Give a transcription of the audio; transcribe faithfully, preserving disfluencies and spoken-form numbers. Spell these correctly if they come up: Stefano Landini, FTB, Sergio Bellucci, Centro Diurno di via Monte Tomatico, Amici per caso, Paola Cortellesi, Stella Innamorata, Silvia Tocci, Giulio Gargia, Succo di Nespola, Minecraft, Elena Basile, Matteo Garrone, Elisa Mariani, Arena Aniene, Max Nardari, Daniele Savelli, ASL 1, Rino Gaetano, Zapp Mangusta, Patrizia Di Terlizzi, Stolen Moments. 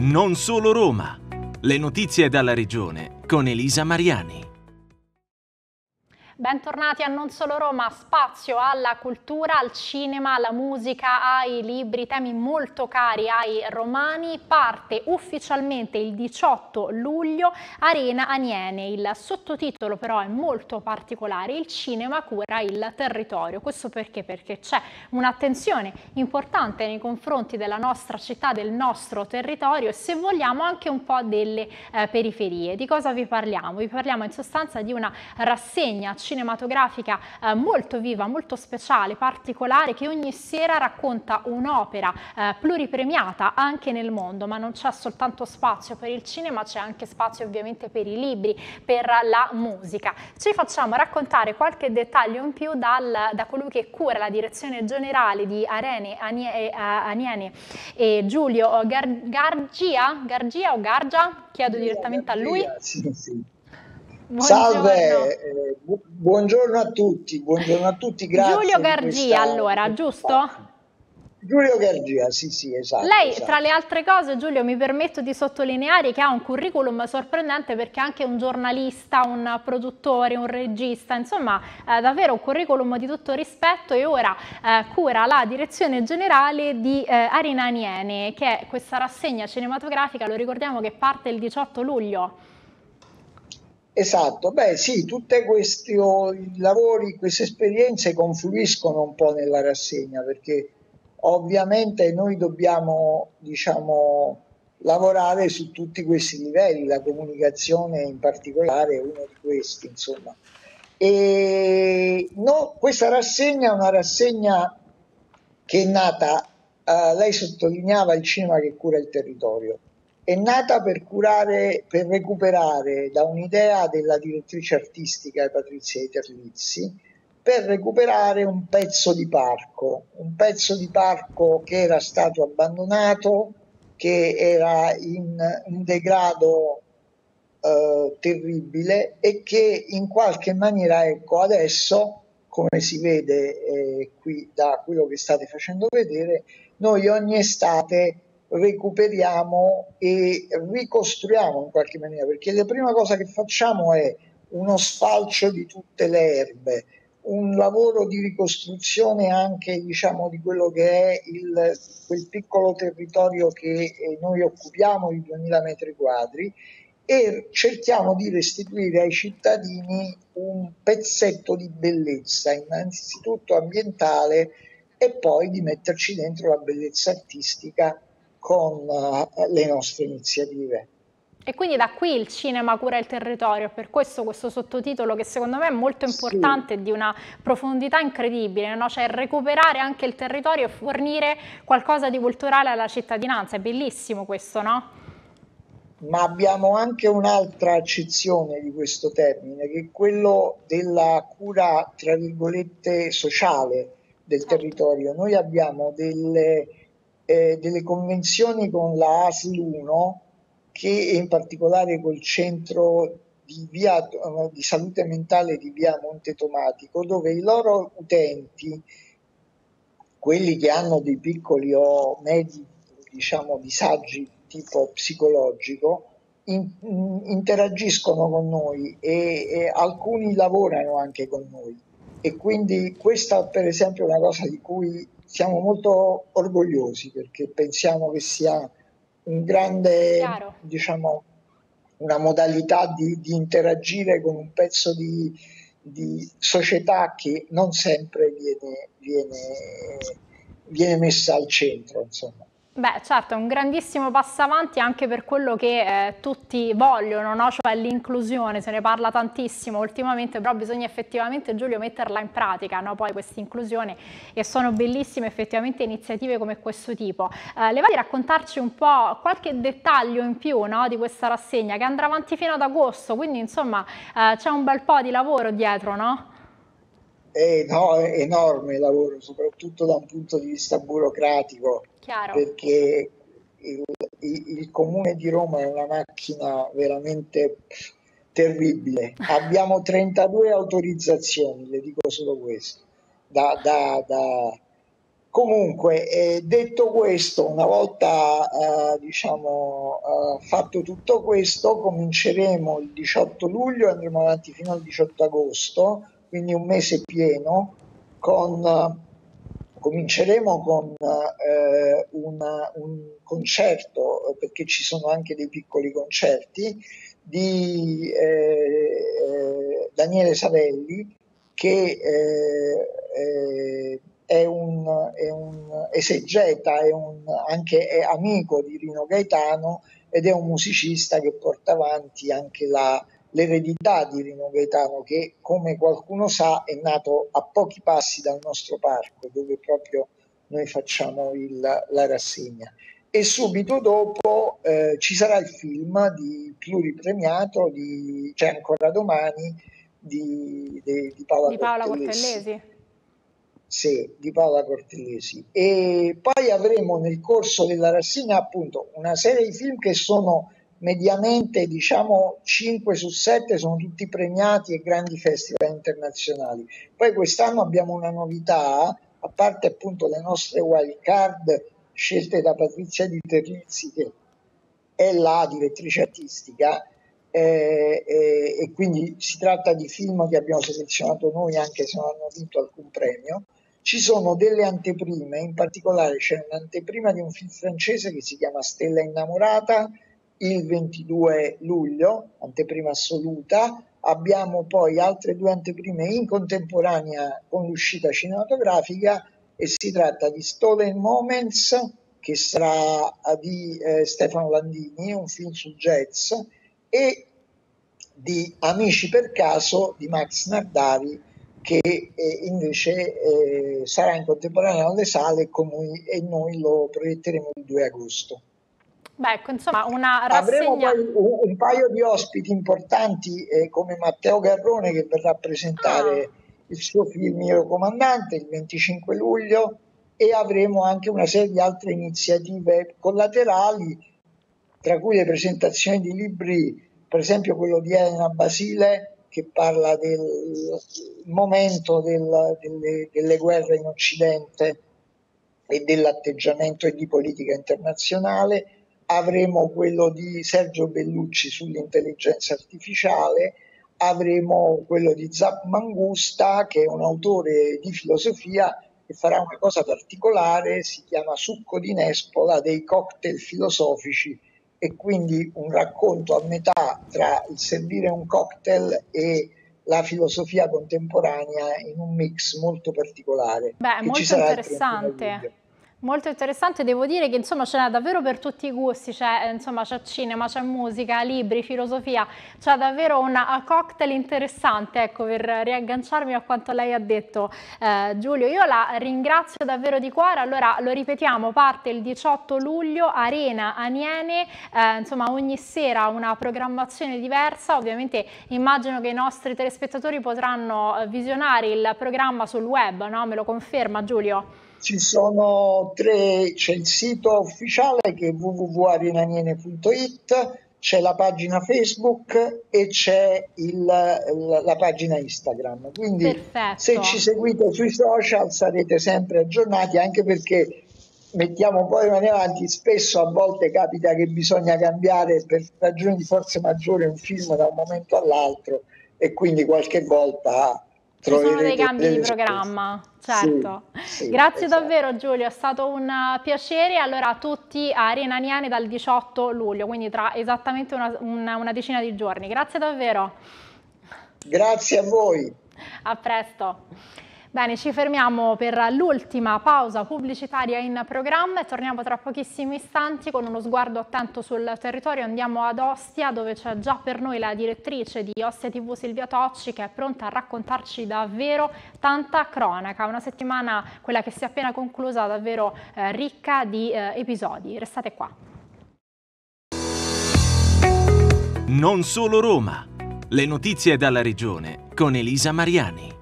Non solo Roma. Le notizie dalla regione con Elisa Mariani. Bentornati a Non Solo Roma, spazio alla cultura, al cinema, alla musica, ai libri, temi molto cari ai romani. Parte ufficialmente il diciotto luglio Arena Aniene. Il sottotitolo però è molto particolare, il cinema cura il territorio. Questo perché? Perché c'è un'attenzione importante nei confronti della nostra città, del nostro territorio e se vogliamo anche un po' delle eh, periferie. Di cosa vi parliamo? Vi parliamo in sostanza di una rassegna cinematografica eh, molto viva, molto speciale, particolare, che ogni sera racconta un'opera eh, pluripremiata anche nel mondo, ma non c'è soltanto spazio per il cinema, c'è anche spazio ovviamente per i libri, per la musica. Ci facciamo raccontare qualche dettaglio in più dal, da colui che cura la direzione generale di Arena Aniene, e Giulio Gar, Gargia, Gargia o Gargia? Chiedo Gargia, direttamente Gargia, a lui. Sì, sì. Buongiorno. Salve, eh, bu buongiorno a tutti, buongiorno a tutti, grazie. Giulio Gargia, allora, giusto? Giulio Gargia, sì, sì, esatto. Lei, esatto. Tra le altre cose, Giulio, mi permetto di sottolineare che ha un curriculum sorprendente perché è anche un giornalista, un produttore, un regista, insomma, eh, davvero un curriculum di tutto rispetto e ora eh, cura la direzione generale di eh, Arena Aniene, che è questa rassegna cinematografica, lo ricordiamo, che parte il diciotto luglio. Esatto, beh sì, tutti questi lavori, queste esperienze confluiscono un po' nella rassegna perché ovviamente noi dobbiamo, diciamo, lavorare su tutti questi livelli, la comunicazione in particolare è uno di questi, insomma. E no, questa rassegna è una rassegna che è nata, eh, lei sottolineava il cinema che cura il territorio. È nata per curare, per recuperare da un'idea della direttrice artistica Patrizia Di Terlizzi, per recuperare un pezzo di parco, un pezzo di parco che era stato abbandonato, che era in un degrado eh, terribile e che in qualche maniera, ecco, adesso, come si vede eh, qui da quello che state facendo vedere, noi ogni estate recuperiamo e ricostruiamo in qualche maniera, perché la prima cosa che facciamo è uno sfalcio di tutte le erbe, un lavoro di ricostruzione anche, diciamo, di quello che è il, quel piccolo territorio che noi occupiamo di duemila metri quadri e cerchiamo di restituire ai cittadini un pezzetto di bellezza, innanzitutto ambientale e poi di metterci dentro la bellezza artistica con le nostre iniziative. E quindi da qui il cinema cura il territorio, per questo questo sottotitolo che secondo me è molto importante, sì. Di una profondità incredibile, no? Cioè recuperare anche il territorio e fornire qualcosa di culturale alla cittadinanza, è bellissimo questo, no? Ma abbiamo anche un'altra accezione di questo termine, che è quello della cura, tra virgolette, sociale del territorio. Noi abbiamo delle... Eh, delle convenzioni con la A S L uno, che in particolare col centro di, via, di salute mentale di via Monte Tomatico, dove i loro utenti, quelli che hanno dei piccoli o medi, diciamo, disagi tipo psicologico, in, in, interagiscono con noi e, e alcuni lavorano anche con noi. E quindi questa per esempio è una cosa di cui siamo molto orgogliosi perché pensiamo che sia un grande, diciamo, una modalità di, di interagire con un pezzo di, di società che non sempre viene, viene, viene messa al centro, insomma. Beh, certo, è un grandissimo passo avanti anche per quello che eh, tutti vogliono, no? Cioè l'inclusione, se ne parla tantissimo ultimamente, però bisogna effettivamente, Giulio, metterla in pratica, no? Poi questa inclusione, e sono bellissime effettivamente iniziative come questo tipo. Eh, le va di raccontarci un po' qualche dettaglio in più, no? Di questa rassegna che andrà avanti fino ad agosto, quindi insomma eh, c'è un bel po' di lavoro dietro, no? Eh, no, è enorme il lavoro, soprattutto da un punto di vista burocratico. Chiaro. Perché il, il, il Comune di Roma è una macchina veramente terribile. Abbiamo trentadue autorizzazioni, le dico solo questo, da, da, da, Comunque, eh, detto questo, una volta eh, diciamo, eh, fatto tutto questo, cominceremo il diciotto luglio e andremo avanti fino al diciotto agosto, quindi un mese pieno, con, eh, cominceremo con eh, una, un concerto, perché ci sono anche dei piccoli concerti, di eh, eh, Daniele Savelli, che eh, eh, È un, è un esegeta, è un, anche è amico di Rino Gaetano ed è un musicista che porta avanti anche la, l'eredità di Rino Gaetano, che, come qualcuno sa, è nato a pochi passi dal nostro parco, dove proprio noi facciamo il, la rassegna. E subito dopo eh, ci sarà il film di pluripremiato di C'è ancora domani di, di, di Paola, di Paola Cortellesi. Cortellesi. Sì, di Paola Cortellesi. E poi avremo nel corso della rassegna, appunto, una serie di film che sono mediamente, diciamo, cinque su sette, sono tutti premiati e grandi festival internazionali. Poi quest'anno abbiamo una novità, a parte appunto le nostre wild card scelte da Patrizia Di Terlizzi, che è la direttrice artistica, Eh, eh, e quindi si tratta di film che abbiamo selezionato noi, anche se non hanno vinto alcun premio. Ci sono delle anteprime, in particolare c'è un'anteprima di un film francese che si chiama Stella Innamorata il ventidue luglio, anteprima assoluta. Abbiamo poi altre due anteprime in contemporanea con l'uscita cinematografica, e si tratta di Stolen Moments, che sarà di eh, Stefano Landini, un film sul jazz, e di Amici per caso di Max Nardari, che eh, invece eh, sarà in contemporanea alle sale con noi, e noi lo proietteremo il due agosto. Beh, ecco, insomma, una rassegna. Avremo poi un, un paio di ospiti importanti eh, come Matteo Garrone, che verrà a presentare ah. il suo film Io Comandante il venticinque luglio, e avremo anche una serie di altre iniziative collaterali, tra cui le presentazioni di libri, per esempio quello di Elena Basile, che parla del momento del, delle, delle guerre in Occidente e dell'atteggiamento e di politica internazionale. Avremo quello di Sergio Bellucci sull'intelligenza artificiale, avremo quello di Zapp Mangusta, che è un autore di filosofia, che farà una cosa particolare, si chiama Succo di Nespola, dei cocktail filosofici, e quindi un racconto a metà tra il servire un cocktail e la filosofia contemporanea, in un mix molto particolare. Beh, molto interessante. Molto interessante, devo dire che insomma ce n'è davvero per tutti i gusti, c'è insomma c'è cinema, c'è musica, libri, filosofia, c'è davvero un cocktail interessante, ecco, per riagganciarmi a quanto lei ha detto, eh, Giulio. Io la ringrazio davvero di cuore. Allora, lo ripetiamo, parte il diciotto luglio, Arena Aniene, eh, insomma ogni sera una programmazione diversa. Ovviamente immagino che i nostri telespettatori potranno visionare il programma sul web, no? Me lo conferma, Giulio? Ci sono tre, c'è il sito ufficiale, che è w w w punto arena aniene punto it, c'è la pagina Facebook e c'è la, la pagina Instagram. Quindi perfetto, se ci seguite sui social sarete sempre aggiornati, anche perché mettiamo poi mani avanti, spesso a volte capita che bisogna cambiare per ragioni di forza maggiore un film da un momento all'altro, e quindi qualche volta ci sono dei cambi di programma, certo. Sì, sì, grazie, esatto, davvero Giulio, è stato un piacere. Allora, tutti a Arena Aniene dal diciotto luglio, quindi tra esattamente una, una, una decina di giorni. Grazie davvero. Grazie a voi. A presto. Bene, ci fermiamo per l'ultima pausa pubblicitaria in programma e torniamo tra pochissimi istanti con uno sguardo attento sul territorio. Andiamo ad Ostia, dove c'è già per noi la direttrice di Ostia tivù Silvia Tocci, che è pronta a raccontarci davvero tanta cronaca. Una settimana, quella che si è appena conclusa, davvero eh, ricca di eh, episodi. Restate qua. Non solo Roma, le notizie dalla regione con Elisa Mariani.